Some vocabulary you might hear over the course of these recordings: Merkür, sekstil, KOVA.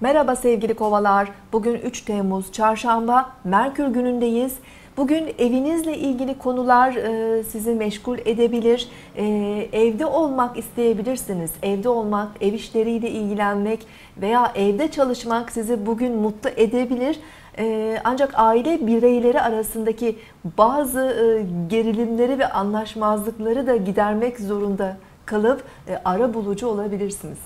Merhaba sevgili kovalar. Bugün 3 Temmuz Çarşamba, Merkür günündeyiz. Bugün evinizle ilgili konular sizi meşgul edebilir. Evde olmak isteyebilirsiniz. Evde olmak, ev işleriyle ilgilenmek veya evde çalışmak sizi bugün mutlu edebilir. Ancak aile bireyleri arasındaki bazı gerilimleri ve anlaşmazlıkları da gidermek zorunda kalıp arabulucu olabilirsiniz.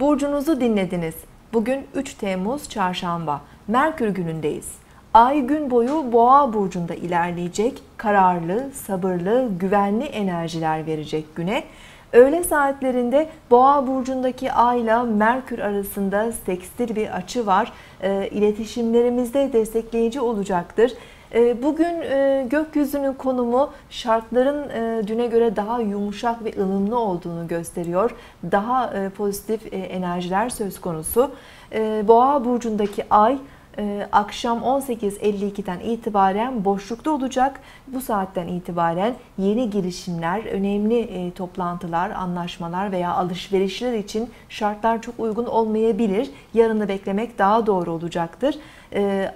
Burcunuzu dinlediniz. Bugün 3 Temmuz Çarşamba, Merkür günündeyiz. Ay gün boyu Boğa burcunda ilerleyecek, kararlı, sabırlı, güvenli enerjiler verecek güne. Öğle saatlerinde Boğa burcundaki Ay ile Merkür arasında sekstil bir açı var. İletişimlerimizde destekleyici olacaktır. Bugün gökyüzünün konumu şartların düne göre daha yumuşak ve ılımlı olduğunu gösteriyor. Daha pozitif enerjiler söz konusu. Boğa burcundaki Ay akşam 18:52'den itibaren boşlukta olacak. Bu saatten itibaren yeni girişimler, önemli toplantılar, anlaşmalar veya alışverişler için şartlar çok uygun olmayabilir. Yarını beklemek daha doğru olacaktır.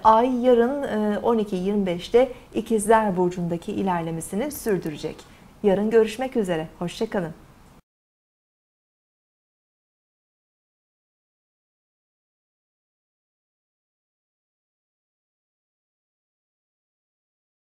Ay yarın 12:25'te İkizler Burcu'ndaki ilerlemesini sürdürecek. Yarın görüşmek üzere. Hoşça kalın.